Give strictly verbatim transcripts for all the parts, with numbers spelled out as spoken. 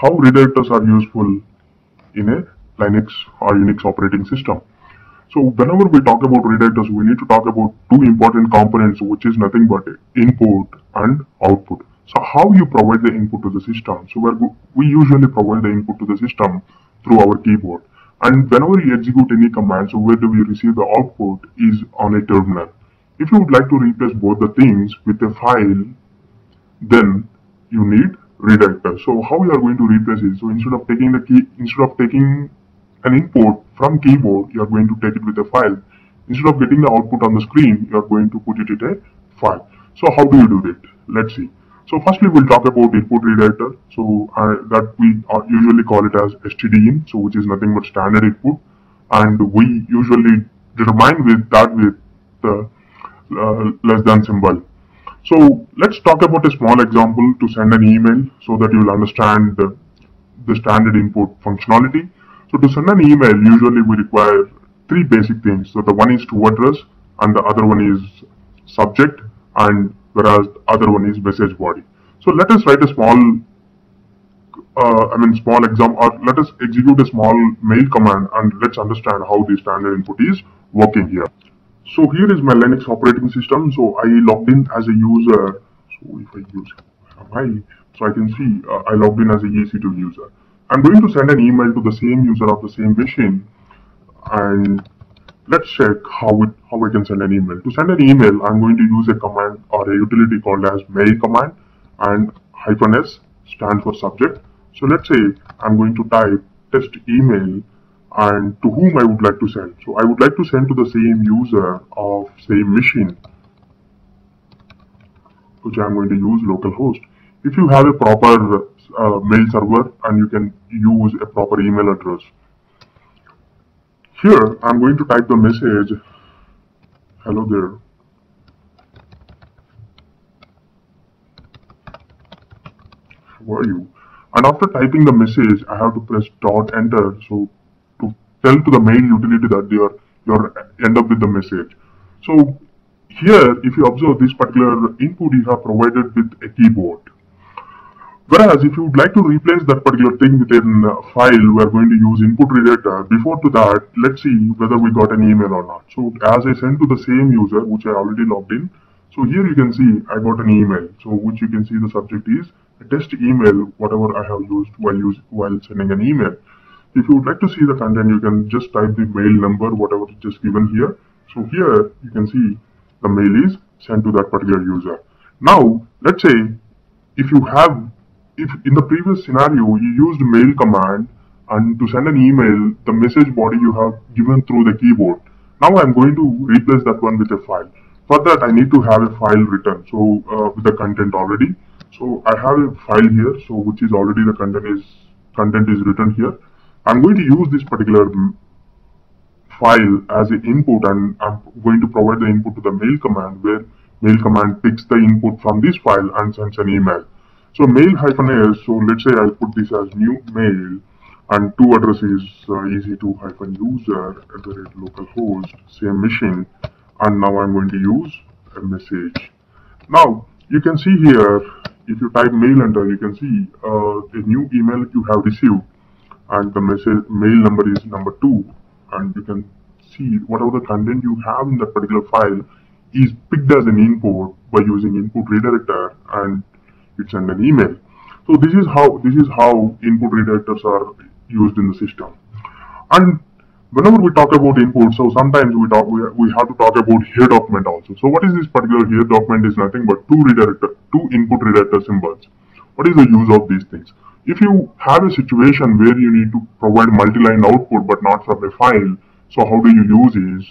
how redirectors are useful in a Linux or Unix operating system. So whenever we talk about redirectors, we need to talk about two important components, which is nothing but input and output. So how you provide the input to the system? So where we usually provide the input to the system through our keyboard. And whenever you execute any command, so where do we receive the output is on a terminal. If you would like to replace both the things with a file, then you need redirector. So how we are going to replace it? So instead of taking the key, instead of taking an input from keyboard, you are going to take it with a file. Instead of getting the output on the screen, you are going to put it in a file. So how do you do it? Let's see. So firstly, we'll talk about input redirector. So uh, that we usually call it as S T D I N, so which is nothing but standard input, and we usually determine with that with the uh, less than symbol. So let's talk about a small example to send an email so that you will understand the, the standard input functionality. So to send an email, usually we require three basic things. So the one is to address, and the other one is subject, and whereas the other one is message body. So let us write a small, uh, I mean small example, or let us execute a small mail command and let's understand how the standard input is working here. So here is my Linux operating system. So I logged in as a user. So if I use, I, so I can see uh, I logged in as a E C two user. I'm going to send an email to the same user of the same machine, and let's check how it, how I can send an email. To send an email, I'm going to use a command or a utility called as mail command, and hyphen s stands for subject. So let's say I'm going to type test email and to whom I would like to send. So I would like to send to the same user of same machine, which I'm going to use localhost. If you have a proper uh, mail server, and you can use a proper email address. Here, I'm going to type the message, hello there. How are you? And after typing the message, I have to press dot enter. So to tell to the mail utility that you are, you're end up with the message. So here, if you observe this particular input, you have provided with a keyboard. Whereas if you would like to replace that particular thing with a file, we are going to use input redirector. Before to that, let's see whether we got an email or not. So as I sent to the same user, which I already logged in. So here you can see I got an email. So which you can see the subject is a test email, whatever I have used while, use, while sending an email. If you would like to see the content, you can just type the mail number, whatever is just given here. So here you can see the mail is sent to that particular user. Now, let's say if you have If in the previous scenario you used mail command and to send an email, the message body you have given through the keyboard. Now I'm going to replace that one with a file. For that I need to have a file written, so uh, with the content already. So I have a file here, so which is already the content is content is written here. I'm going to use this particular file as an input, and I'm going to provide the input to the mail command, where mail command picks the input from this file and sends an email. So mail hyphen s, so let's say I'll put this as new mail, and two addresses uh, E C two hyphen user at the rate localhost, same machine, and now I'm going to use a message. Now you can see here, if you type mail enter, you can see uh, a new email you have received, and the message mail number is number two, and you can see whatever the content you have in that particular file is picked as an input by using input redirector, and it send an email. So this is how this is how input redirectors are used in the system. And whenever we talk about input, so sometimes we talk we, we have to talk about here document also. So what is this particular here document is nothing but two redirector two input redirector symbols. What is the use of these things? If you have a situation where you need to provide multi-line output but not from a file, so how do you use is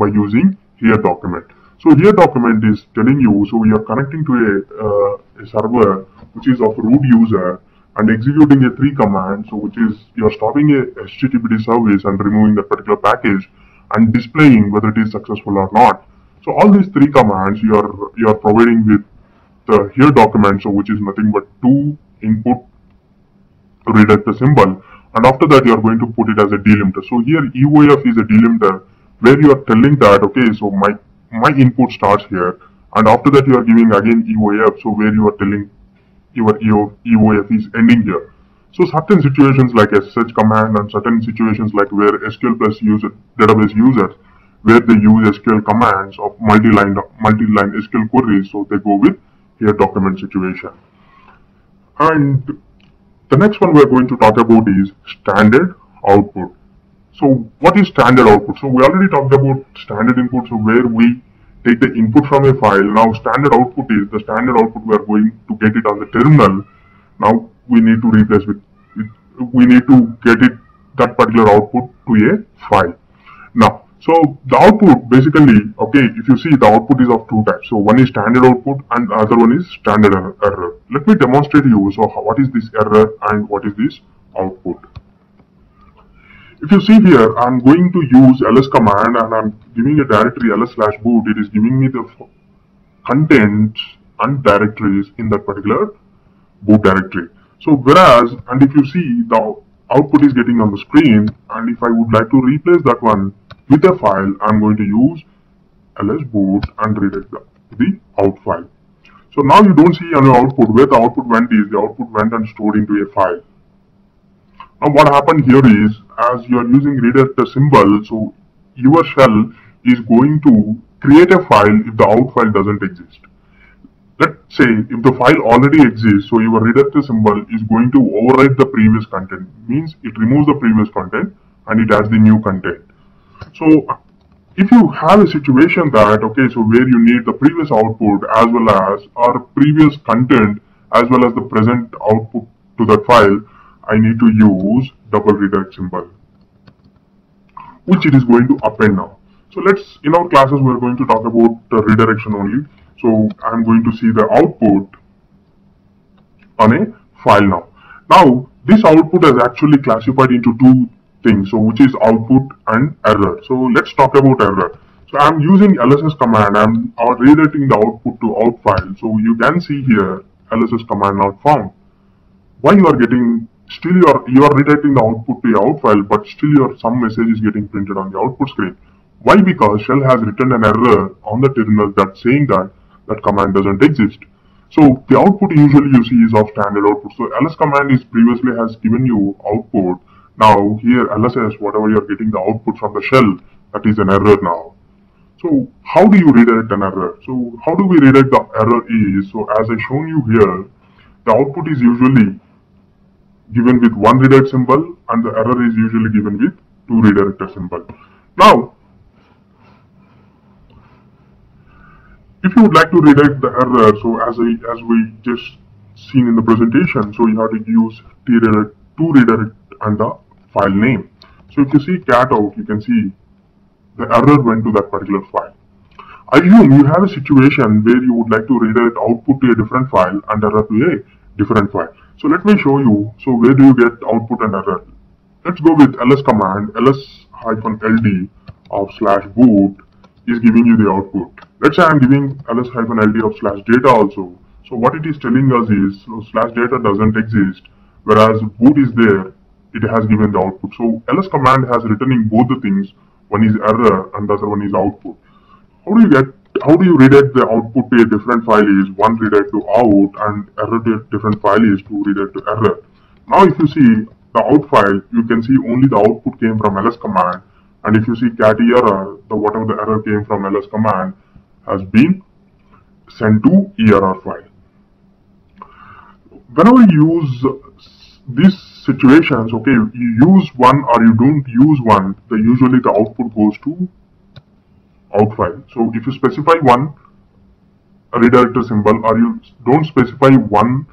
by using here document. So here document is telling you, so we are connecting to a, uh, a server which is of root user and executing a three command, so which is you are stopping a H T T P D service and removing that particular package and displaying whether it is successful or not. So all these three commands you are you are providing with the here document, so which is nothing but two input redirector symbol, and after that you are going to put it as a delimiter. So here E O F is a delimiter where you are telling that okay, so my My input starts here, and after that you are giving again E O F, so where you are telling your E O F is ending here. So certain situations like S S H command and certain situations like where S Q L plus user, database users, where they use S Q L commands of multi-line multi-line S Q L queries, so they go with here document situation. And the next one we're going to talk about is standard output. So what is standard output? So we already talked about standard input, so where we take the input from a file. Now standard output is the standard output we are going to get it on the terminal. Now we need to replace with, we need to get it, that particular output to a file. Now, so the output basically, okay, if you see the output is of two types. So one is standard output and the other one is standard error. Let me demonstrate to you. So what is this error and what is this output? If you see here, I'm going to use ls command and I'm giving a directory ls slash boot. It is giving me the contents and directories in that particular boot directory. So whereas, and if you see the output is getting on the screen, and if I would like to replace that one with a file, I'm going to use ls boot and redirect the, the out file. So now you don't see on your output where the output went is, the output went and stored into a file. Now what happened here is, as you are using redirect the symbol, so your shell is going to create a file if the out file doesn't exist. Let's say if the file already exists, so your redirect symbol is going to overwrite the previous content, means it removes the previous content and it adds the new content. So if you have a situation that, okay, so where you need the previous output as well as or previous content as well as the present output to that file, I need to use double redirect symbol, which it is going to append now. So let's, in our classes we are going to talk about uh, redirection only. So I am going to see the output on a file now. Now this output is actually classified into two things, so which is output and error. So let's talk about error. So I am using L S S command. I am redirecting the output to out file. So you can see here L S S command not found. Why you are getting Still you are, you are redirecting the output to your out file, but still your some message is getting printed on the output screen. Why? Because shell has written an error on the terminal that's saying that that command doesn't exist. So the output usually you see is of standard output. So ls command is previously has given you output. Now here L S S, whatever you are getting the output from the shell, that is an error now. So how do you redirect an error? So how do we redirect the error is, so as I shown you here, the output is usually given with one redirect symbol and the error is usually given with two redirector symbol. Now, if you would like to redirect the error, so as I, as we just seen in the presentation, so you have to use two redirect, two redirect and the file name. So if you see cat out, you can see the error went to that particular file. Assume you have a situation where you would like to redirect output to a different file and error to a different file. So let me show you. So where do you get output and error? Let's go with ls command. Ls-ld of slash boot is giving you the output. Let's say I'm giving ls-ld of slash data also. So what it is telling us is, so slash data doesn't exist, whereas boot is there, it has given the output. So ls command has written in both the things. One is error and the other one is output. How do you get How do you redirect the output to a different file is one redirect to out and error to a different file is two redirect to error. Now if you see the out file, you can see only the output came from ls command, and if you see cat error, the whatever the error came from ls command has been sent to err file. Whenever you use these situations, okay, you use one or you don't use one, then usually the output goes to out file. So if you specify one redirector symbol or you don't specify one,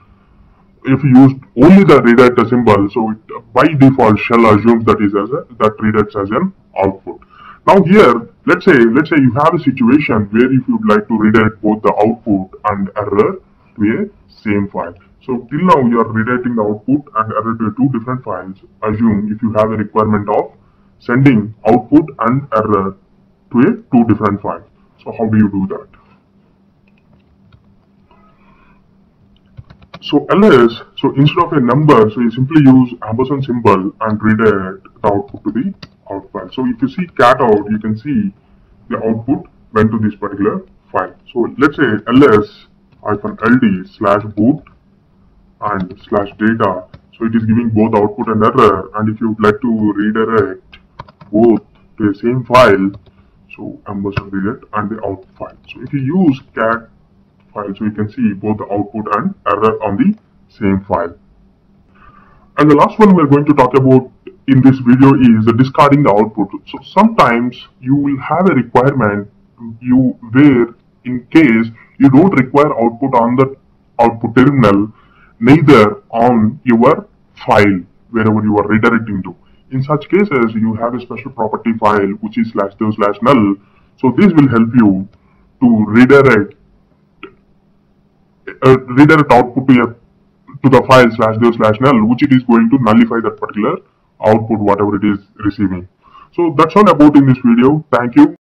if you use only the redirector symbol, so it, by default shell assumes that is as a, that redirects as an output. Now here, let's say let's say you have a situation where if you'd like to redirect both the output and error to a same file. So till now you are redirecting the output and error to two different files. Assume if you have a requirement of sending output and error to a two different files. So how do you do that? So ls, so instead of a number, so you simply use ampersand symbol and redirect the output to the out file. So if you see cat out, you can see the output went to this particular file. So let's say ls-ld slash boot and slash data. So it is giving both output and error. And if you would like to redirect both to the same file, so ampersand redirect and the out file. So if you use cat file, so you can see both the output and error on the same file. And the last one we are going to talk about in this video is the discarding the output. So sometimes you will have a requirement you where in case you don't require output on the output terminal, neither on your file wherever you are redirecting to. In such cases, you have a special property file which is slash dev slash null. So this will help you to redirect uh, redirect output to, your, to the file slash dev slash null, which it is going to nullify that particular output whatever it is receiving. So that's all about in this video. Thank you.